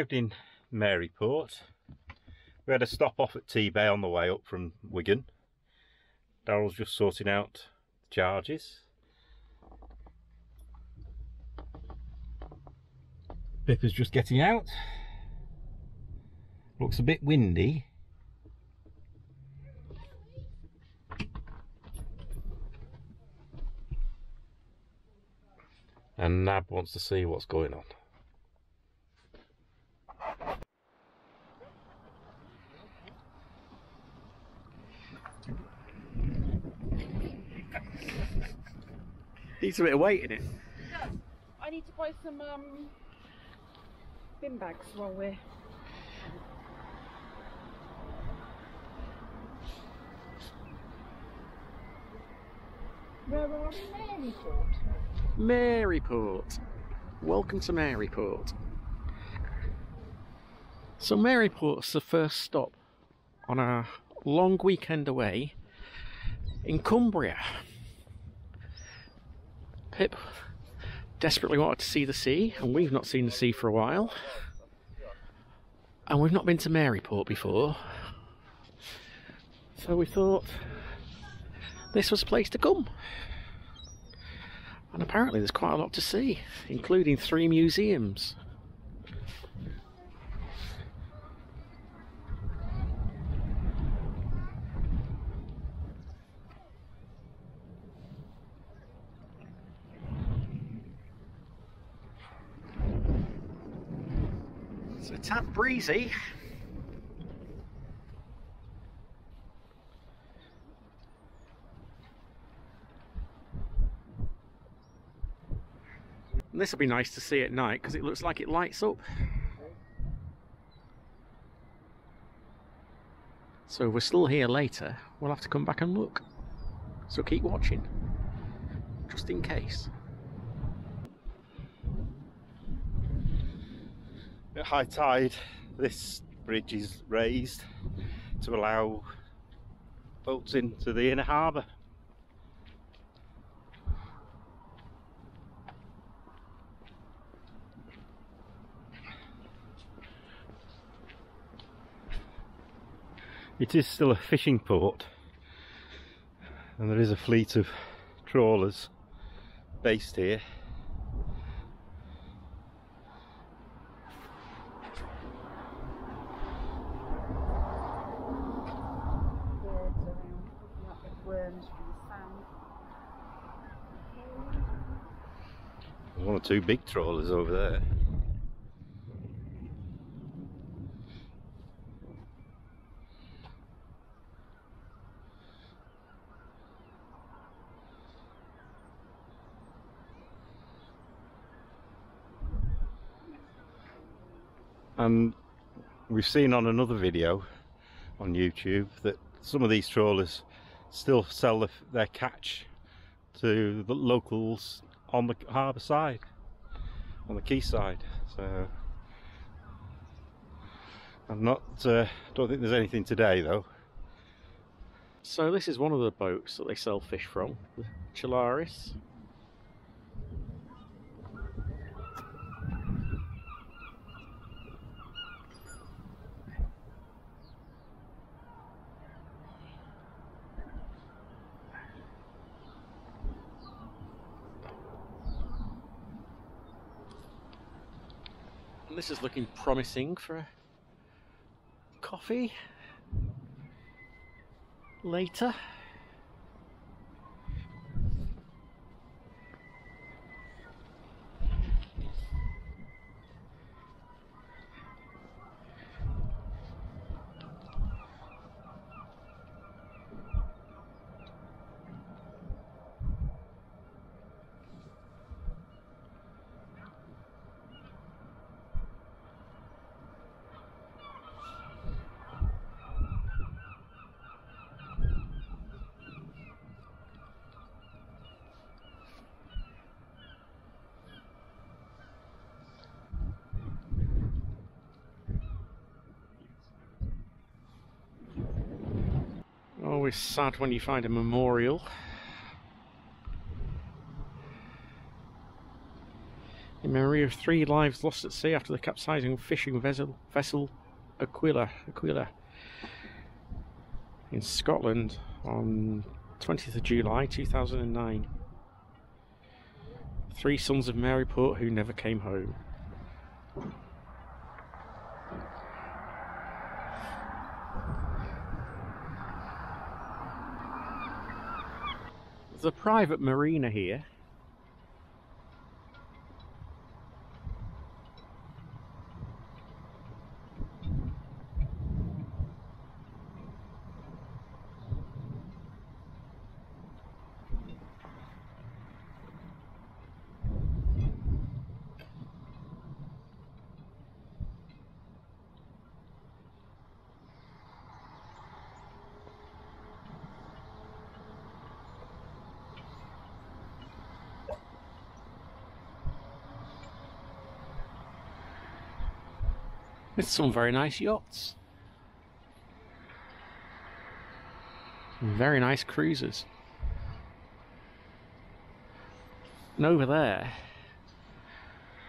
arrived in Maryport. We had a stop off at T-Bay on the way up from Wigan. Daryl's just sorting out the charges. Pippa's just getting out. Looks a bit windy. And Nab wants to see what's going on. Needs a bit of weight in it. I need to buy some bin bags while we're... Where are we? Maryport. Maryport. Welcome to Maryport. So Maryport's the first stop on our long weekend away in Cumbria. Pip desperately wanted to see the sea, and we've not seen the sea for a while, and we've not been to Maryport before, so we thought this was a place to come. And apparently there's quite a lot to see, including 3 museums. It's a tad breezy. And this will be nice to see at night because it looks like it lights up. So if we're still here later, we'll have to come back and look. So keep watching, just in case. At high tide, this bridge is raised to allow boats into the inner harbour. It is still a fishing port, and there is a fleet of trawlers based here. One or two big trawlers over there. And we've seen on another video on YouTube that some of these trawlers still sell their catch to the locals on the harbour side, on the quayside. So I'm not, don't think there's anything today though. So this is one of the boats that they sell fish from, the Chilaris. This is looking promising for a coffee later. Always sad when you find a memorial. In In memory of 3 lives lost at sea after the capsizing of fishing vessel Aquila in Scotland on 20th of July 2009. 3 sons of Maryport who never came home. There's a private marina here. Some very nice yachts, very nice cruisers, and over there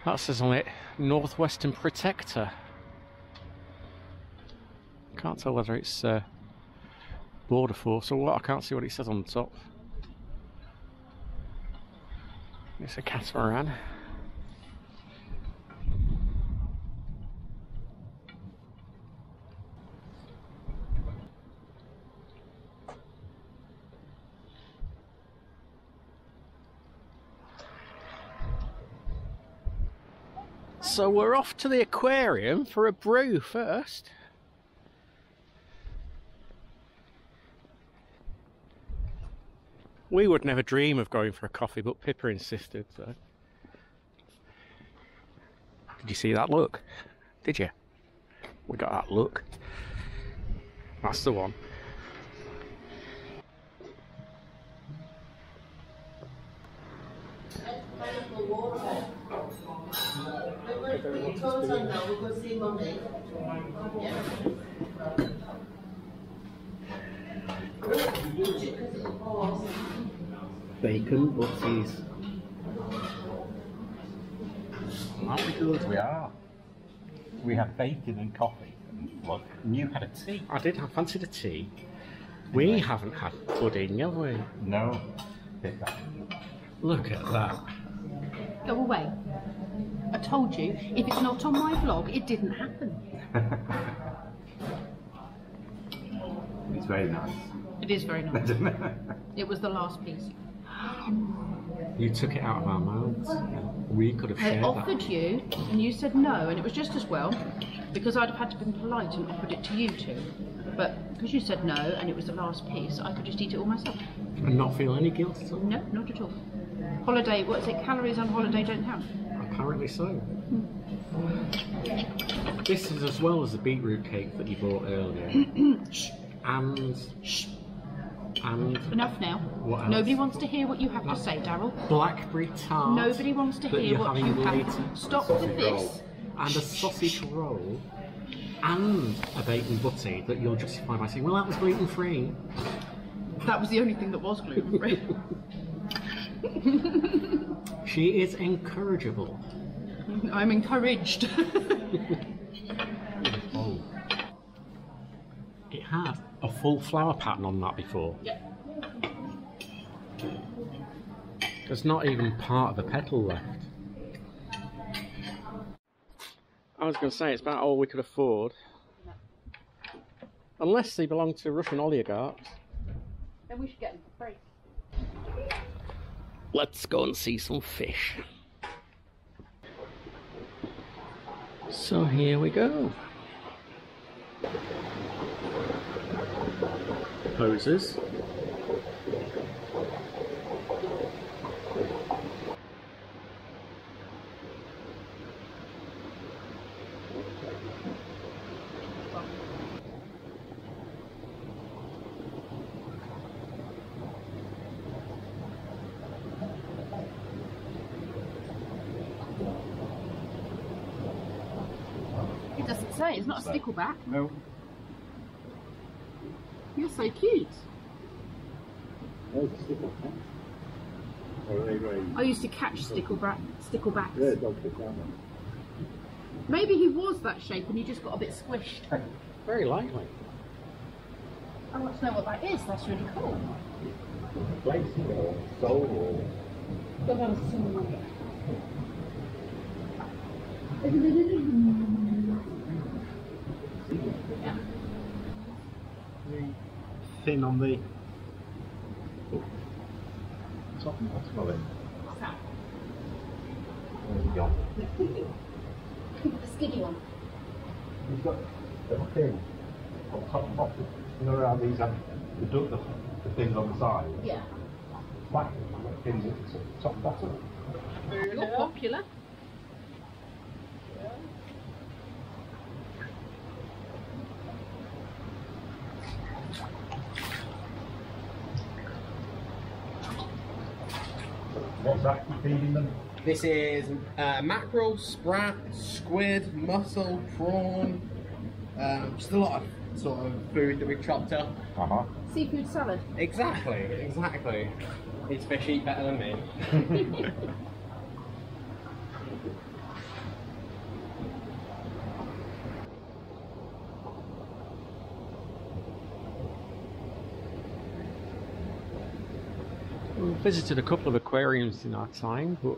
that says on it Northwestern Protector. Can't tell whether it's Border Force or what. I can't see what it says on the top. It's a catamaran. So we're off to the aquarium for a brew first. We would never dream of going for a coffee, but Pippa insisted, so. Did you see that look? Did you? We got that look. That's the one. Bacon butties. Aren't we good? We are. We have bacon and coffee. Look, and you had a tea. I did. I fancied a tea. We haven't had pudding, have we? No. Look at that. Go away. I told you, if it's not on my vlog, it didn't happen. It's very nice. It is very nice. It was the last piece. You took it out of our mouths. We could have shared that. I offered you, and you said no, and it was just as well, because I'd have had to be polite and offered it to you two. But because you said no, and it was the last piece, I could just eat it all myself. And not feel any guilt at all? No, not at all. Holiday, what is it? Calories on holiday don't count. Apparently so. Mm. This is as well as the beetroot cake that you bought earlier. and enough now. What else? Nobody wants to hear what you have to say, Daryl. Blackberry tart. Nobody wants to hear what you have. Stop with this. And a sausage roll and a bacon butty that you'll justify by saying, well, that was gluten free. That was the only thing that was gluten free. She is incorrigible. I'm encouraged. Oh. It had a full flower pattern on that before. Yeah. There's not even part of a petal left. I was going to say, it's about all we could afford. Unless they belong to Russian oligarchs. Then we should get them for free. Let's go and see some fish. So here we go. Poses. It's not a stickleback. No. You're so cute. No, it's a stickleback. I used to catch sticklebacks. Yeah, dogfish, aren't they? Maybe he was that shape and he just got a bit squished. Very likely. I want to know what that is. That's really cool. Place or soul or... Yeah. Thin on the top and bottom of it. What's that? There you go. The skinny one. You've got a thin on top and bottom. You know how these have the things on the side? Yeah. Flat things at the top and bottom. You're popular. What's that feeding them? This is mackerel, sprat, squid, mussel, prawn, just a lot of sort of food that we've chopped up. Uh-huh. Seafood salad. Exactly, exactly. These fish eat better than me. We've visited a couple of aquariums in our time, but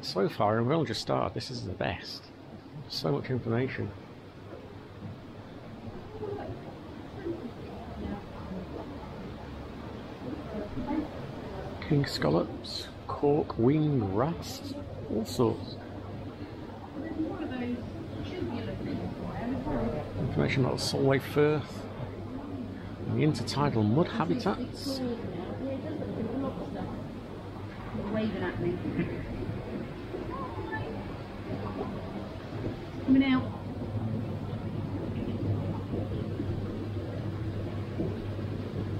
so far, and we've only just started, this is the best. So much information. King scallops, cork, winged wrasse, all sorts. Information about Solway Firth, and the intertidal mud habitats. Waving at me. Coming out.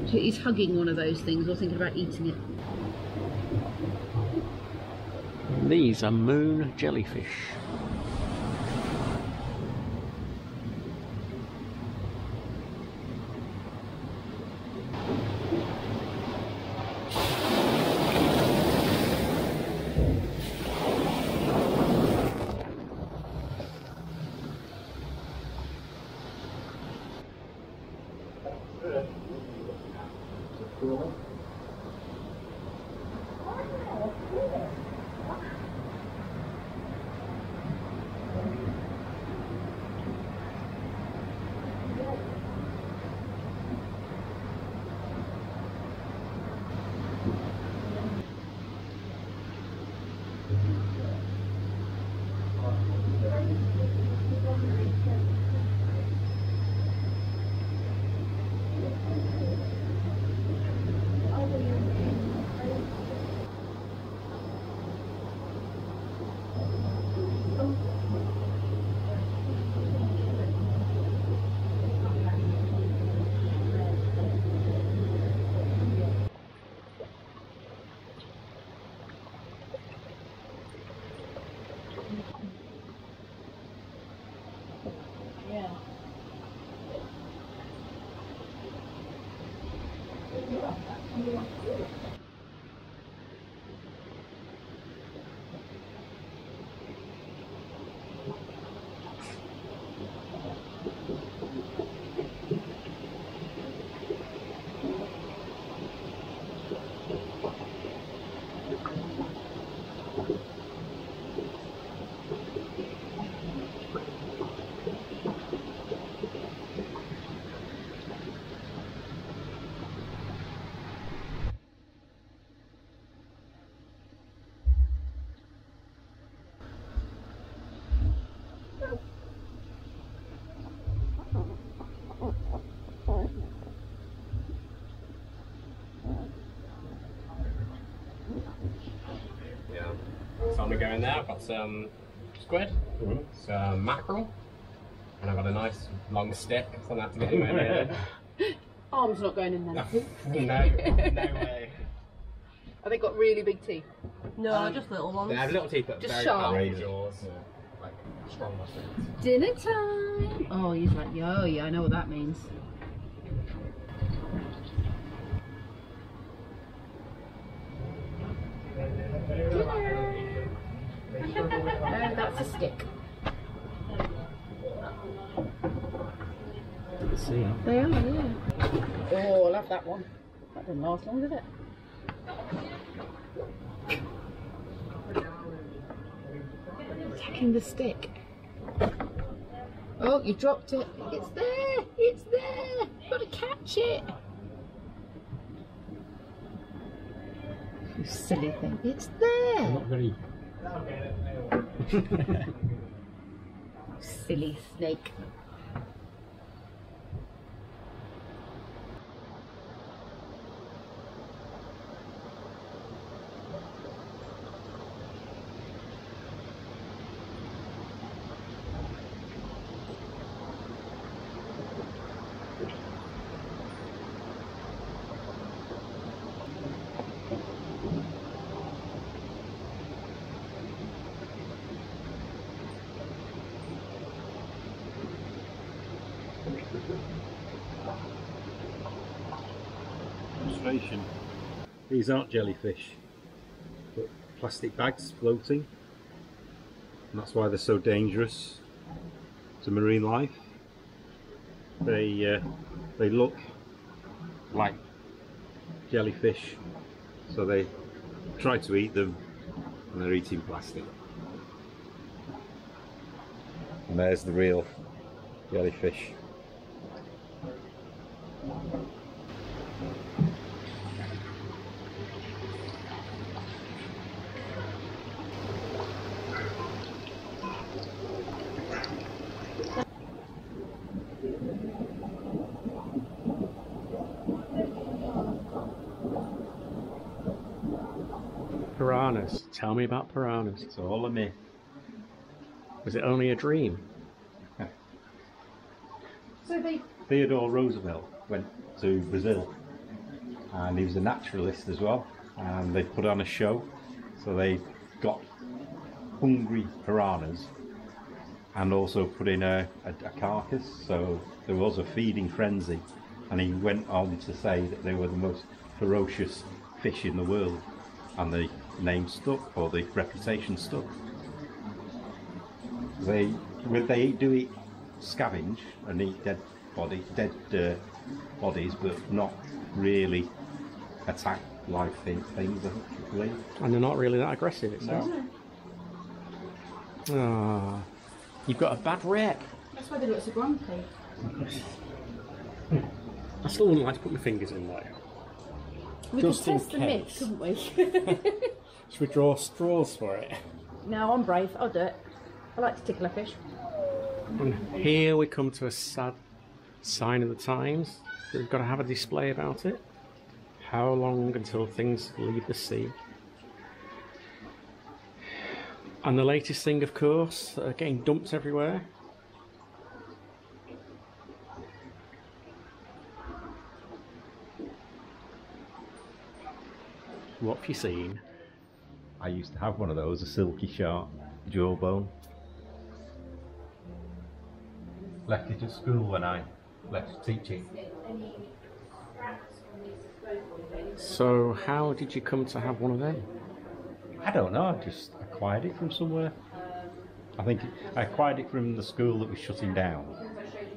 So he's hugging one of those things or thinking about eating it. And these are moon jellyfish. We go in there. I've got some squid, some mackerel, and I've got a nice long stick, so I don't have to get anywhere near. Arm's not going in there. No, no way. Have they got really big teeth? No, just little ones. They have little teeth, but just very sharp jaws, like strong muscles. Dinner time! Oh, he's like, yo, yeah, I know what that means. fantastic. See them. They are, yeah. Oh, I love that one. That didn't last long, did it? Attacking the stick. Oh, you dropped it. It's there. It's there. Gotta catch it. You silly thing. It's there. I'm not very. Silly snake. These aren't jellyfish, but plastic bags floating, and that's why they're so dangerous to marine life. They look like jellyfish, so they try to eat them, and they're eating plastic. And there's the real jellyfish. Piranhas. Tell me about piranhas. It's all a myth. Was it only a dream? So Theodore Roosevelt went to Brazil, and he was a naturalist as well, and they put on a show. So they got hungry piranhas and also put in a carcass, so there was a feeding frenzy, and he went on to say that they were the most ferocious fish in the world, and the name stuck, or the reputation stuck. They do eat, scavenge and eat dead bodies, but not really attack live things, I believe. And they're not really that aggressive, it sounds. No. Oh, you've got a bad rep. That's why they look so grumpy. I still wouldn't like to put my fingers in there. We could test the myth, couldn't we? Should we draw straws for it? No, I'm brave. I'll do it. I like to tickle a fish. And here we come to a sad sign of the times. We've got to have a display about it. How long until things leave the sea? And the latest thing, of course, getting dumped everywhere. What have you seen? I used to have one of those, a silky shark jawbone. Left it at school when I left teaching. So how did you come to have one of them? I don't know, I just acquired it from somewhere. I think I acquired it from the school that was shutting down,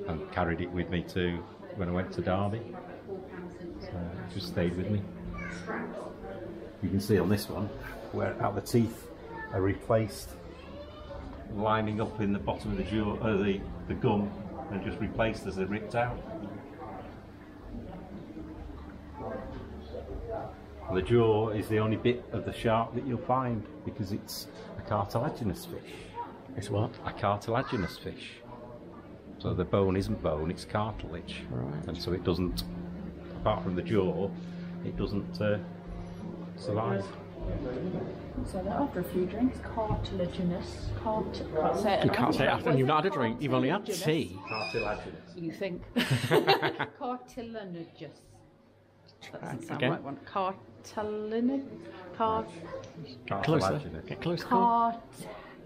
and carried it with me to when I went to Derby. So it just stayed with me. You can see on this one where how the teeth are replaced, lining up in the bottom of the jaw, the gum, and just replaced as they're ripped out. The jaw is the only bit of the shark that you'll find, because it's a cartilaginous fish. It's what? A cartilaginous fish. So the bone isn't bone; it's cartilage, right. And so it doesn't, apart from the jaw, it doesn't. Survive. So that after a few drinks, cartilaginous. Can't say it. You can't say it after you've not had a drink. You've only had tea. Cartilaginous. You think? Cartilaginous. That doesn't sound like one. Cartilaginous. Cartilaginous. Get closer.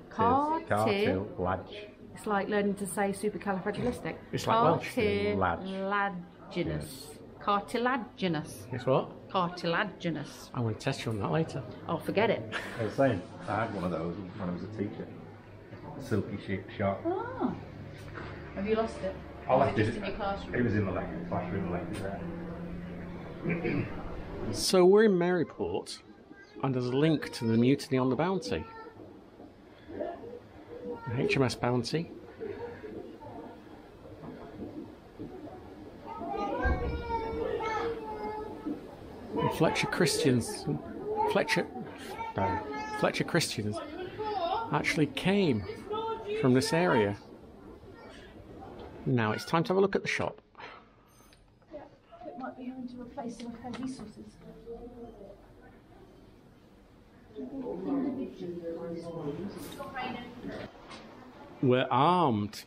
Cartilaginous. It's like learning to say supercalifragilistic. It's like Welsh. Cartilaginous. Cartilaginous. Guess what? Cartilaginous. I want to test you on that later. Oh, forget it. I was saying, I had one of those when I was a teacher. silky shaped shark. Ah. Have you lost it? I left it in your classroom. It was in the classroom there. So we're in Maryport, and there's a link to the mutiny on the Bounty. The HMS Bounty. And Fletcher Christians actually came from this area. Now it's time to have a look at the shop. Yeah, it might be having to replace some of her resources. We're armed.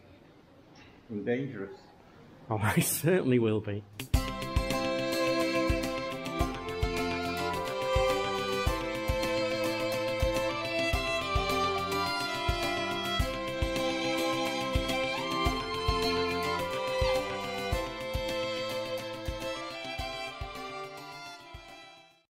And dangerous. Oh, I certainly will be.